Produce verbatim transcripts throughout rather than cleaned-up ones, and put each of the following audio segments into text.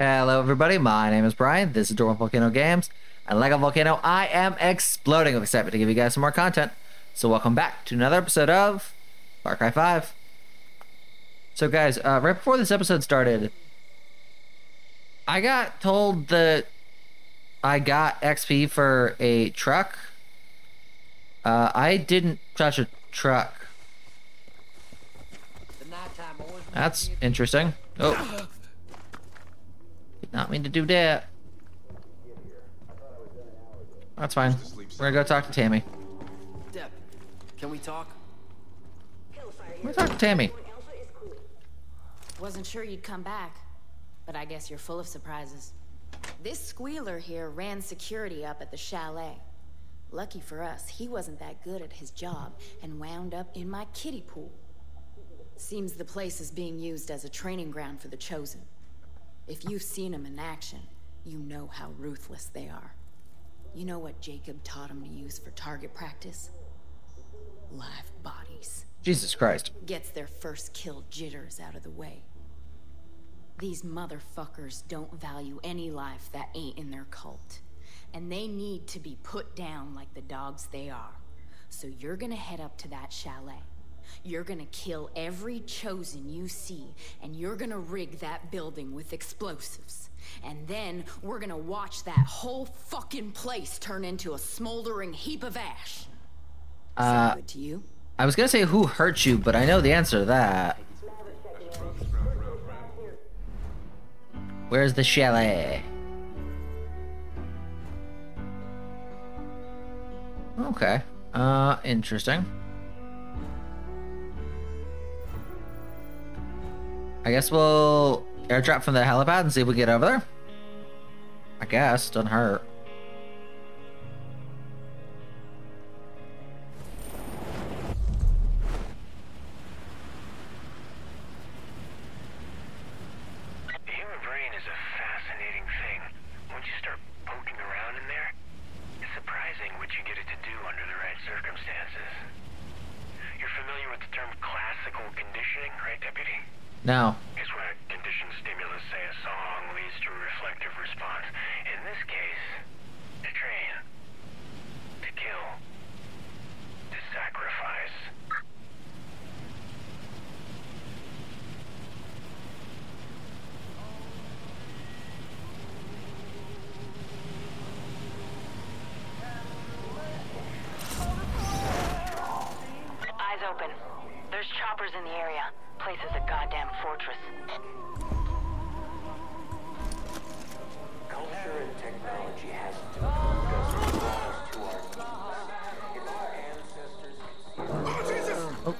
Hello everybody, my name is Brian, this is Dormant Volcano Games, and like a volcano, I am exploding with excitement to give you guys some more content. So welcome back to another episode of Far Cry five. So guys, uh, right before this episode started, I got told that I got X P for a truck. Uh, I didn't touch a truck. That's interesting. Oh. Not mean to do that. That's fine. We're gonna go talk to Tammy. Deb, can we talk? We're talking to Tammy. Wasn't sure you'd come back, but I guess you're full of surprises. This squealer here ran security up at the chalet. Lucky for us, he wasn't that good at his job and wound up in my kiddie pool. Seems the place is being used as a training ground for the Chosen. If you've seen them in action, you know how ruthless they are. You know what Jacob taught him to use for target practice? Live bodies. Jesus Christ. Gets their first kill jitters out of the way. These motherfuckers don't value any life that ain't in their cult. And they need to be put down like the dogs they are. So you're gonna head up to that chalet. You're gonna kill every Chosen you see, and you're gonna rig that building with explosives. And then we're gonna watch that whole fucking place turn into a smoldering heap of ash. Uh, good to you? I was gonna say who hurt you, but I know the answer to that. Where's the chalet? Okay. Uh, interesting. I guess we'll airdrop from the helipad and see if we get over there. I guess, doesn't hurt. Human brain is a fascinating thing. Once you start poking around in there, it's surprising what you get it to do under the right circumstances. You're familiar with the term classical conditioning, right, Deputy? No. It's when a conditioned stimulus, say a song, leads to a reflective response. In this case, to train, to kill, to sacrifice. Eyes open. There's choppers in the area. This place is a goddamn fortress. Culture and technology has developed us to our needs. If our ancestors could see our... Oh, Jesus! Oh. Oh.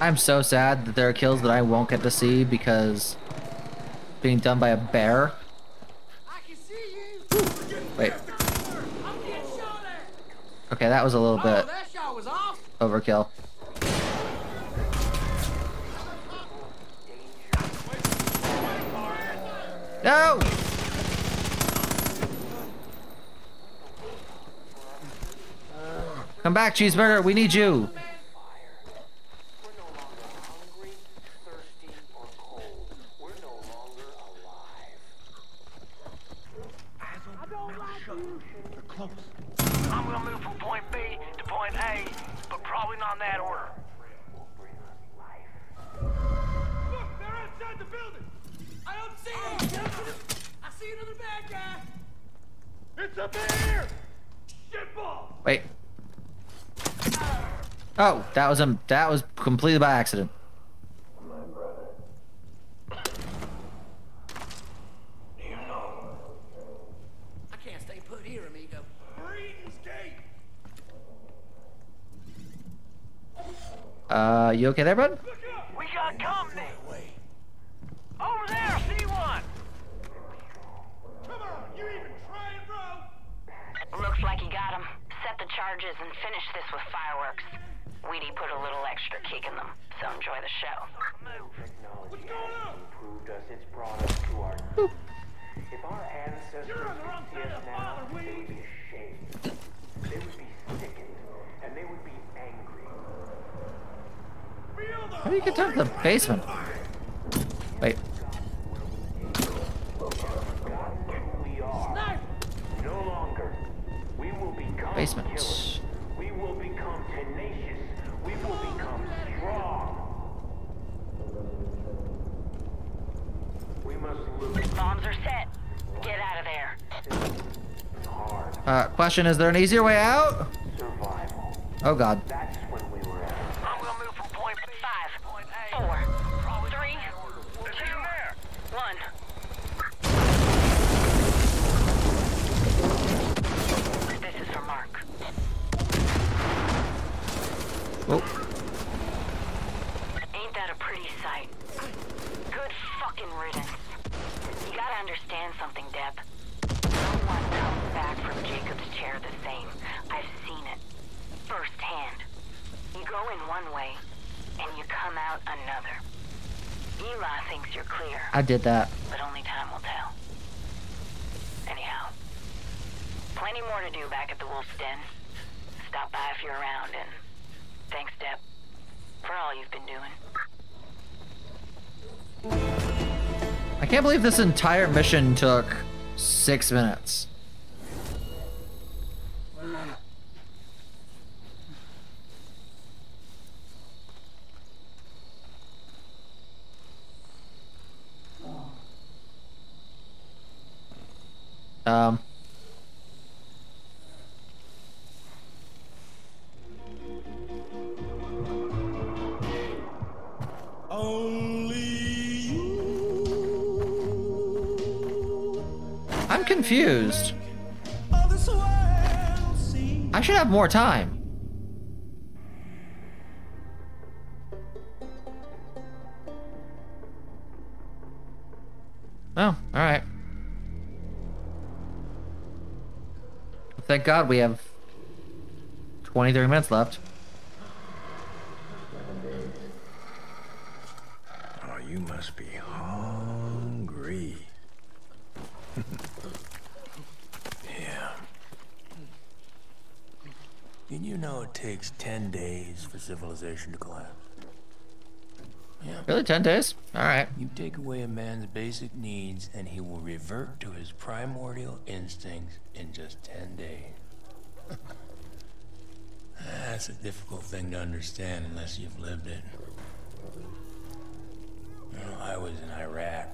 I'm so sad that there are kills that I won't get to see because being done by a bear. I can see you. Wait. Okay, that was a little bit overkill. No! Come back, Cheeseburger. We need you. Wait. Oh, that was um, that was completely by accident. Uh, you okay there, bud? We got company. Over there, C one. Come on, you charges and finish this with fireworks. Weedy put a little extra kick in them, so enjoy the show. Technology has improved us its products to our... If our ancestors could see us now, they would be ashamed. They would be sickened, and they would be angry. How do you get down to the basement? Wait. Basement. We will become tenacious. We will become strong. We must lose. Bombs are set. Get out of there. Uh, question, is there an easier way out? Survival. Oh god. That's when we were at. I'm gonna move from point five, point eight, four, three, two, one. Oh. Ain't that a pretty sight? Good fucking riddance. You gotta understand something, Deb. No one comes back from Jacob's chair the same. I've seen it. Firsthand. You go in one way, and you come out another. Eli thinks you're clear. I did that. But only time will tell. Anyhow. Plenty more to do back at the Wolf's Den. Stop by if you're around, and... thanks, Deb, for all you've been doing. I can't believe this entire mission took six minutes. Um. I'm confused. I should have more time. Oh, alright. Thank God we have twenty-three minutes left. Oh, you must be hungry. Did you know it takes ten days for civilization to collapse? Yeah. Really, ten days? All right. You take away a man's basic needs, and he will revert to his primordial instincts in just ten days. That's a difficult thing to understand unless you've lived it. You know, I was in Iraq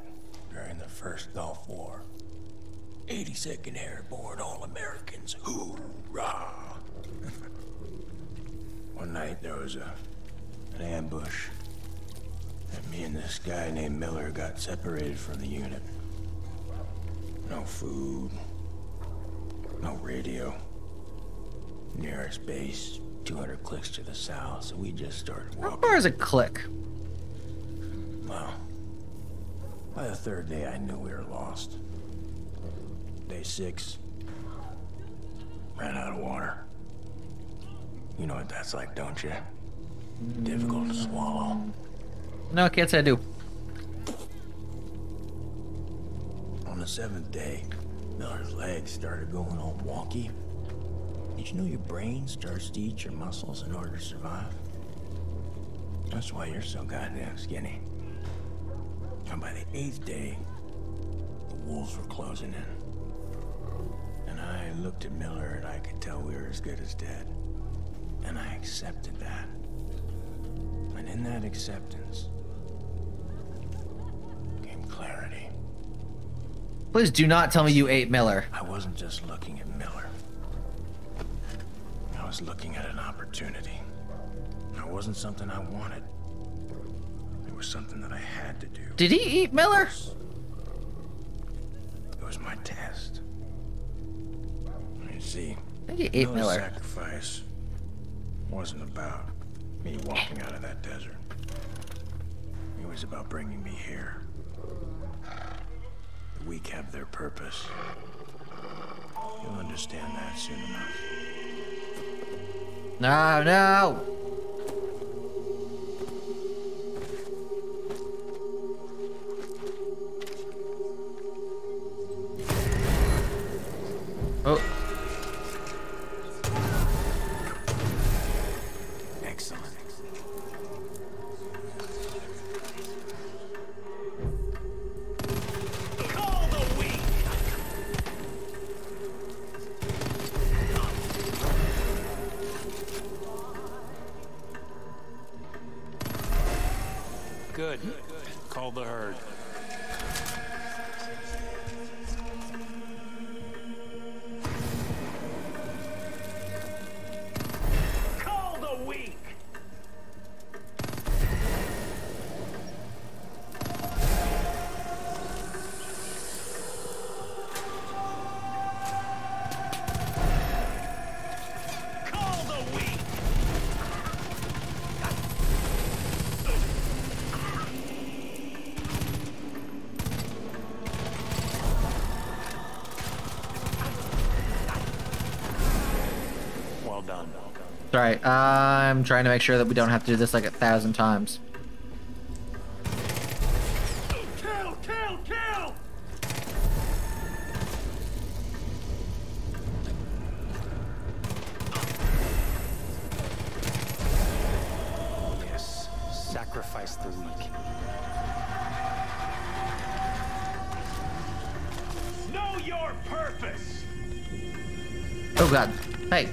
during the first Gulf War. eighty-second Airborne, all Americans, hoorah! One night there was a an ambush, and me and this guy named Miller got separated from the unit. No food, no radio. Nearest base, two hundred clicks to the south, so we just started walking. How far is a click? Well, by the third day I knew we were lost. Day six, ran out of water. You know what that's like, don't you? Difficult to swallow. No, I can't say I do. On the seventh day, Miller's legs started going all wonky. Did you know your brain starts to eat your muscles in order to survive? That's why you're so goddamn skinny. And by the eighth day, the wolves were closing in. And I looked at Miller and I could tell we were as good as dead. And I accepted that. And in that acceptance came clarity. Please do not tell me you ate Miller. I wasn't just looking at Miller. I was looking at an opportunity. It wasn't something I wanted. It was something that I had to do. Did he eat Miller? It was my test. You see, I think he ate Miller's Miller. Sacrifice wasn't about me walking out of that desert. It was about bringing me here. The weak have their purpose. You'll understand that soon enough. No, no! Oh. Excellent. Call the weak. Good. Good. Call the herd. Alright, I'm trying to make sure that we don't have to do this like a thousand times. Kill, kill, kill! Yes, sacrifice the weak. Know your purpose! Oh god. Hey.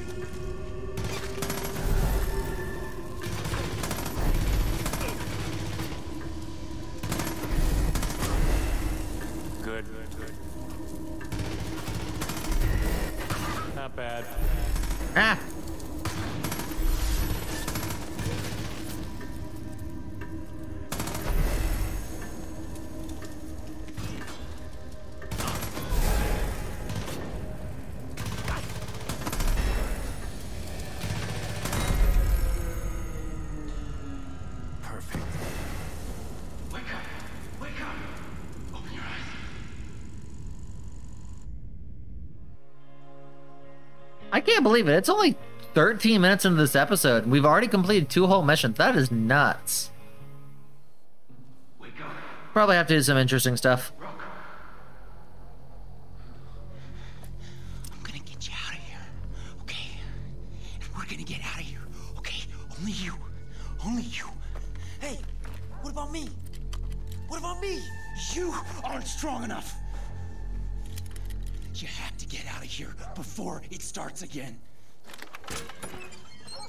I can't believe it. It's only thirteen minutes into this episode, and we've already completed two whole missions. That is nuts. Probably have to do some interesting stuff. I'm gonna get you out of here, okay? And we're gonna get out of here, okay? Only you, only you. Hey, what about me? What about me? You aren't strong enough. You have to get out of here before it starts again.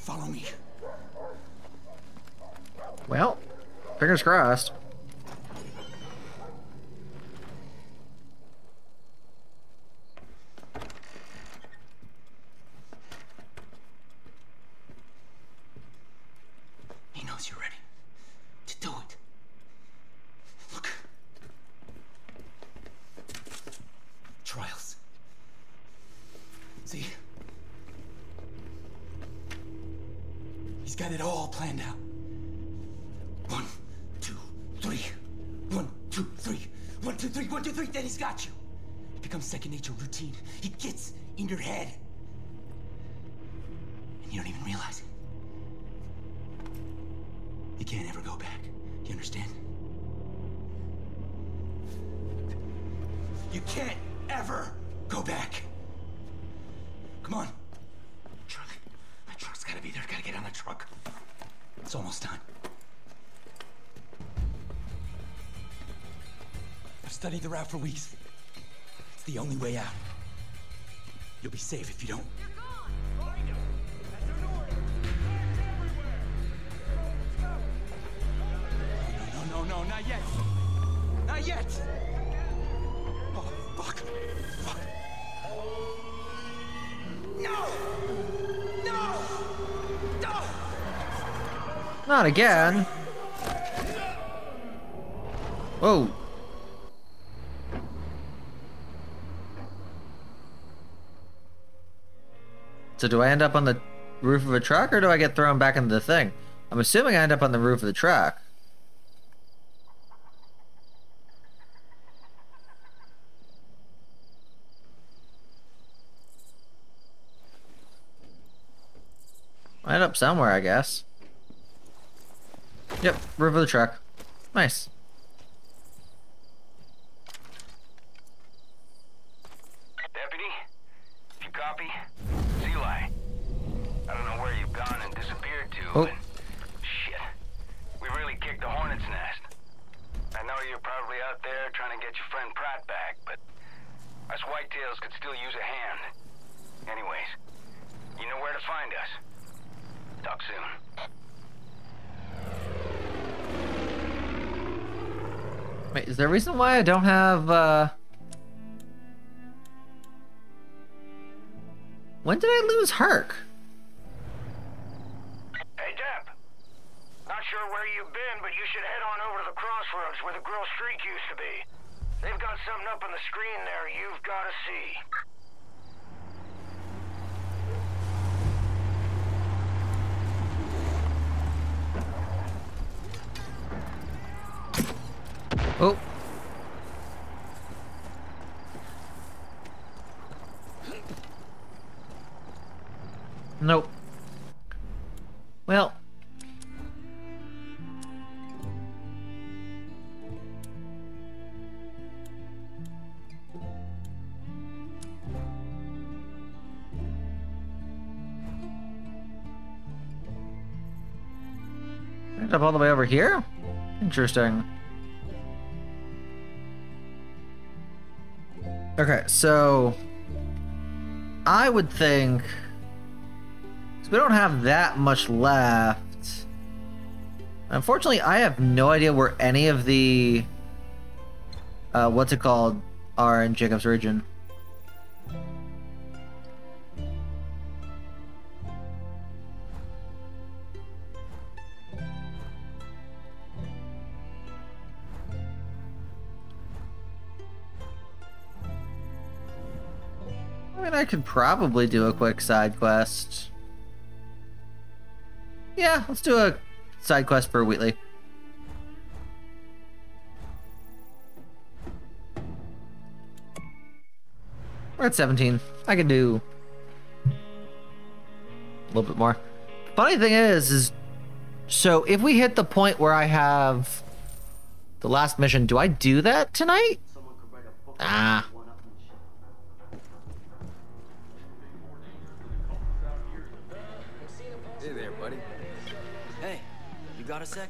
Follow me. Well, fingers crossed. He knows you're ready to do it. Look. Trials. See? He's got it all planned out. One, two, three. One, two, three. One, two, three. One, two, three. Then he's got you. It becomes second nature, routine. It gets in your head. And you don't even realize it. You can't ever go back. You understand? You can't ever go back. Come on. Truck. My truck's gotta be there. Gotta get on the truck. It's almost time. I've studied the route for weeks. It's the only way out. You'll be safe if you don't. You're gone! Oh, I know. That's an order. Fires everywhere. Let's go. No, no, no, no, not yet. Not yet. Oh, fuck. Fuck. No! No! No! Not again. Whoa. So do I end up on the roof of a truck, or do I get thrown back into the thing? I'm assuming I end up on the roof of the truck. Light up somewhere, I guess. Yep, river the truck. Nice. Deputy, if you copy, it's Eli. I don't know where you've gone and disappeared to, oh. but shit, we really kicked the hornet's nest. I know you're probably out there trying to get your friend Pratt back, but us whitetails could still use a hand. Anyways, you know where to find us. Talk soon. Wait, is there a reason why I don't have, uh... when did I lose Herc? Hey, Deb. Not sure where you've been, but you should head on over to the crossroads where the Grill Street used to be. They've got something up on the screen there you've got to see. Oh. Nope. Well. Up all the way over here? Interesting. Okay, so I would think, because we don't have that much left. Unfortunately, I have no idea where any of the uh, what's it called are in Jacob's region. I could probably do a quick side quest. Yeah, let's do a side quest for Wheatley. We're at seventeen. I can do a little bit more. Funny thing is, is so if we hit the point where I have the last mission, do I do that tonight? Ah. Got a sec?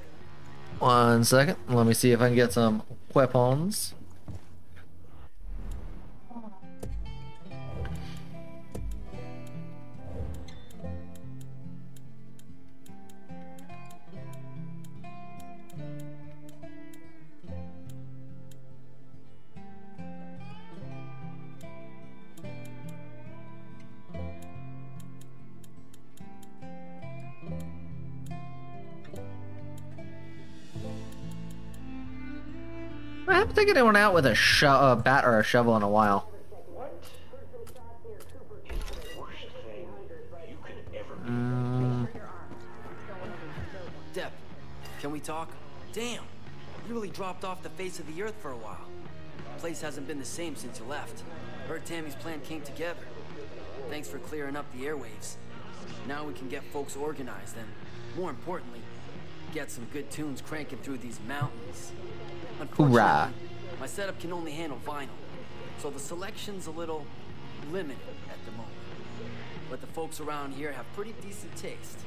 One second. Let me see if I can get some weapons. I haven't taken anyone out with a, sho a bat or a shovel in a while. Mm. Deb, can we talk? Damn, you really dropped off the face of the earth for a while. The place hasn't been the same since you left. Heard Tammy's plan came together. Thanks for clearing up the airwaves. Now we can get folks organized and, more importantly, get some good tunes cranking through these mountains. Unfortunately, Hoorah. My setup can only handle vinyl, so the selection's a little limited at the moment. But the folks around here have pretty decent taste.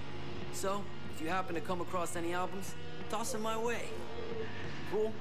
So, if you happen to come across any albums, toss them my way. Cool?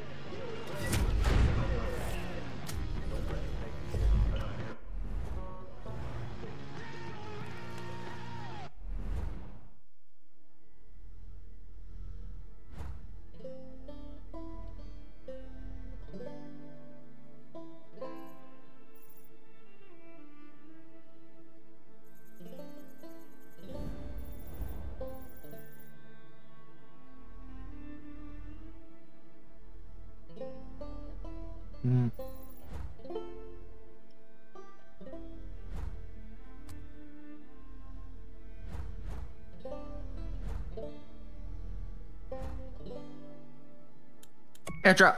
Airdrop.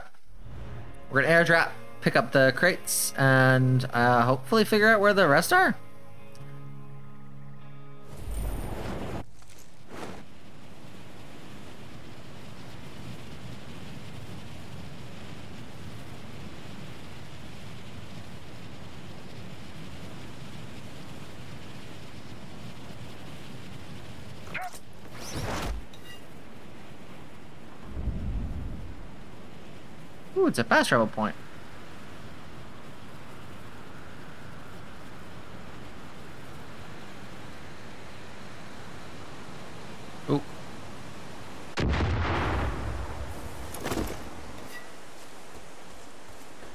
We're gonna airdrop, pick up the crates, and uh, hopefully figure out where the rest are. Ooh, it's a fast travel point. Ooh.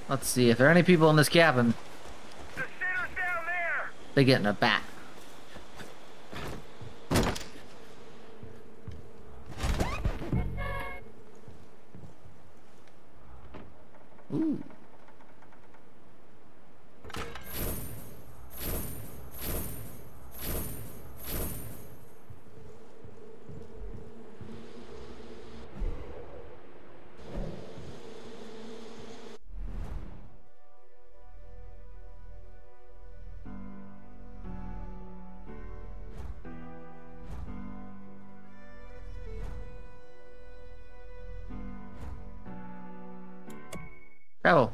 Let's see if there are any people in this cabin. The shitter's down there. They get in a bat. Ooh. Travel.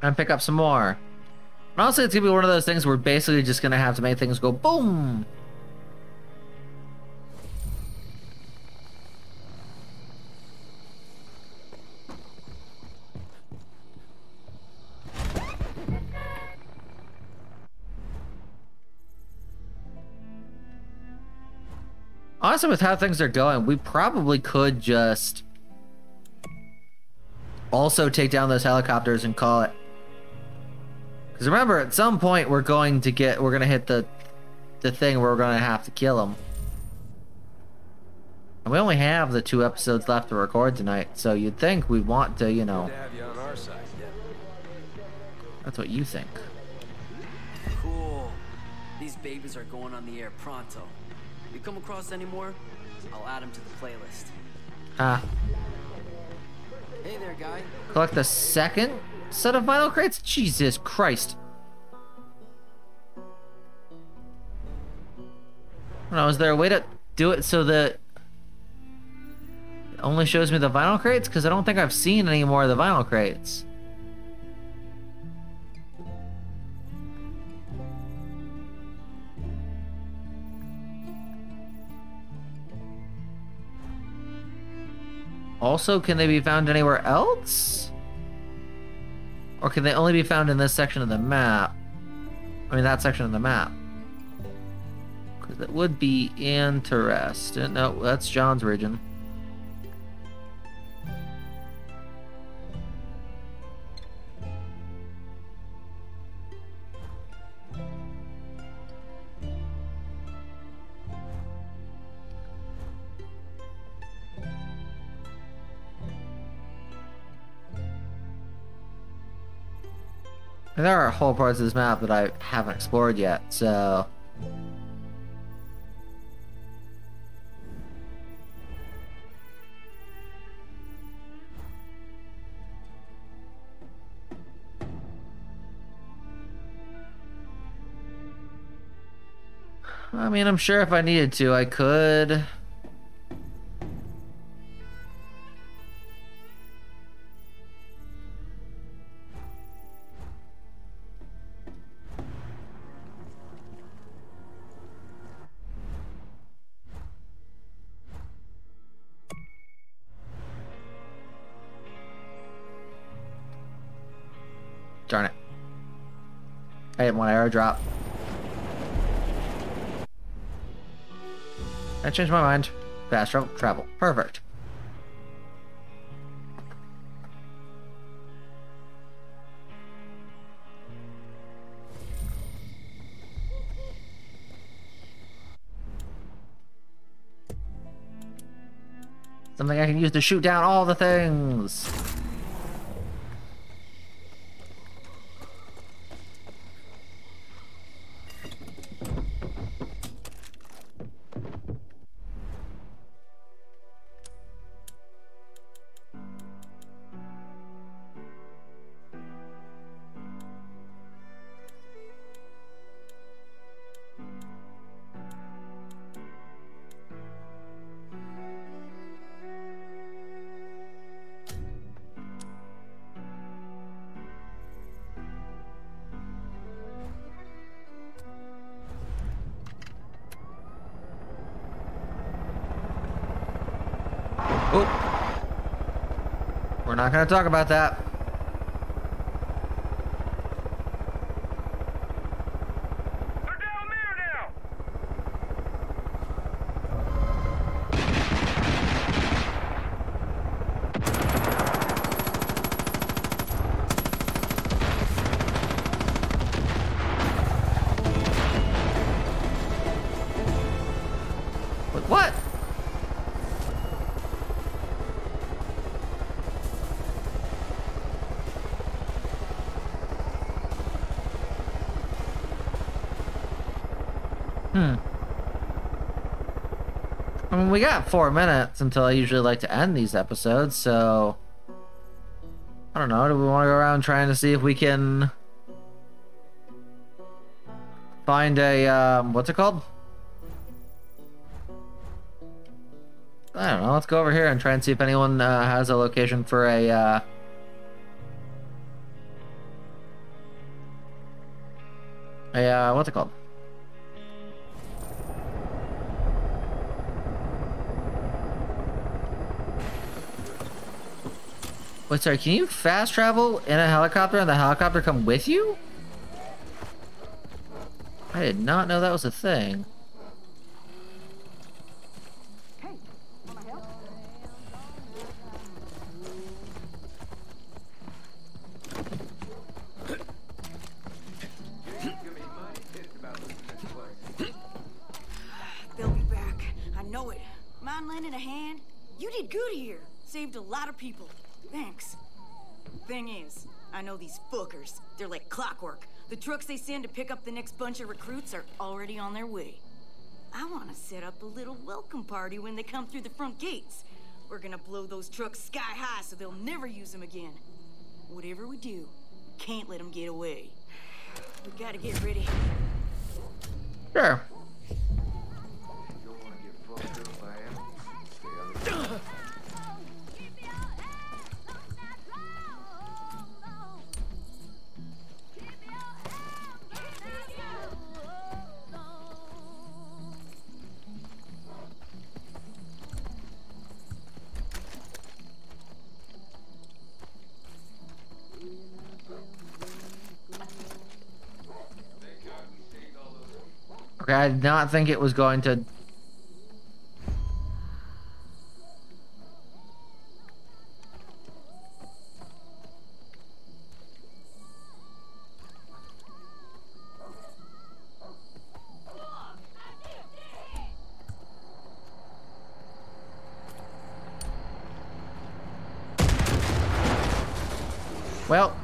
And pick up some more. And also, it's gonna be one of those things where we're basically just gonna have to make things go boom. Honestly, with how things are going, we probably could just also take down those helicopters and call it. Because remember, at some point we're going to get, we're going to hit the the thing where we're going to have to kill them. And we only have the two episodes left to record tonight, so you'd think we'd want to, you know. Good to have you on our side, yeah. That's what you think. Cool. These babies are going on the air pronto. If you come across any more, I'll add them to the playlist. Ah. Hey there, guy. Collect the second set of vinyl crates? Jesus Christ. No, is there a way to do it so that it only shows me the vinyl crates? Because I don't think I've seen any more of the vinyl crates. Also, can they be found anywhere else? Or can they only be found in this section of the map? I mean, that section of the map. Because it would be interesting. No, that's John's region. And there are whole parts of this map that I haven't explored yet, so... I mean, I'm sure if I needed to, I could... Darn it. I didn't want to airdrop. I changed my mind. Fast travel. travel. Perfect. Something I can use to shoot down all the things. Not gonna talk about that. They're down there now. But what? Hmm. I mean, we got four minutes until I usually like to end these episodes, so... I don't know, do we want to go around trying to see if we can... find a, um, what's it called? I don't know, let's go over here and try and see if anyone uh, has a location for a, uh... a, uh, what's it called? Wait, sorry, can you fast travel in a helicopter and the helicopter come with you? I did not know that was a thing. Hey, wanna help? They'll be back. I know it. Mind lending a hand? You did good here. Saved a lot of people. Thanks. Thing is, I know these fuckers. They're like clockwork. The trucks they send to pick up the next bunch of recruits are already on their way. I want to set up a little welcome party when they come through the front gates. We're gonna blow those trucks sky high so they'll never use them again. Whatever we do, can't let them get away. We gotta get ready. Sure. Okay, I did not think it was going to... Well...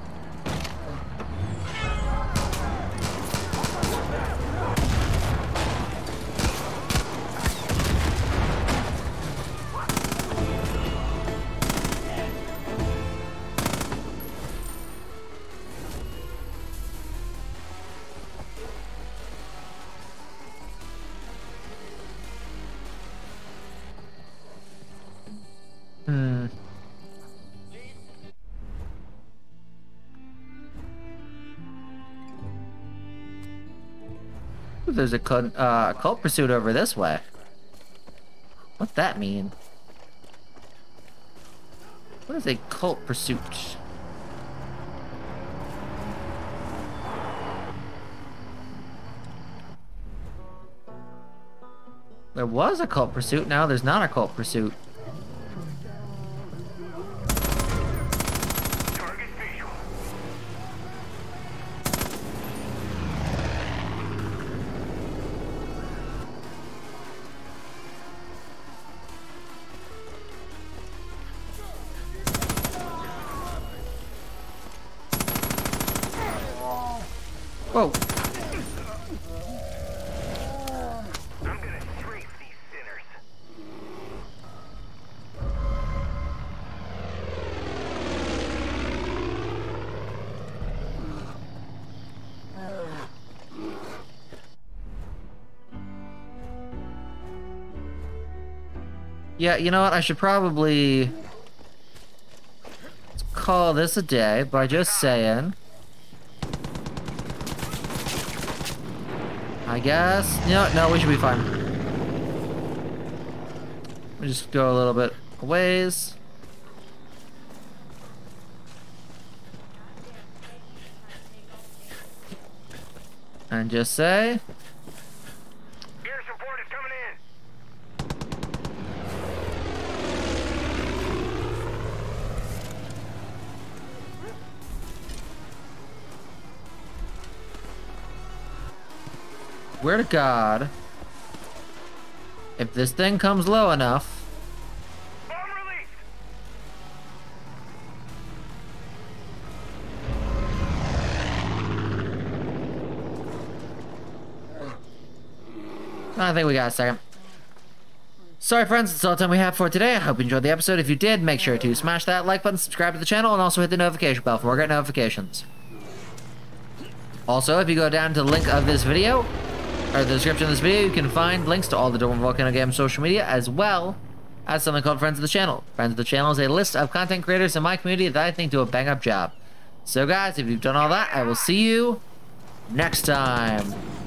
there's a cult, uh, cult pursuit over this way. What's that mean? What is a cult pursuit? There was a cult pursuit, now there's not a cult pursuit. Whoa. I'm gonna scrape these sinners. Yeah, you know what? I should probably call this a day by just saying. I guess no, no, we should be fine. We just go a little bit a ways. and just say, "Air support is coming in." Swear to God, if this thing comes low enough. I think we got a second. Sorry friends, that's all the time we have for today. I hope you enjoyed the episode. If you did, make sure to smash that like button, subscribe to the channel, and also hit the notification bell for more great notifications. Also, if you go down to the link of this video, or the description of this video, you can find links to all the Dormant Volcano Games social media, as well as something called Friends of the Channel. Friends of the Channel is a list of content creators in my community that I think do a bang-up job. So guys, if you've done all that, I will see you next time.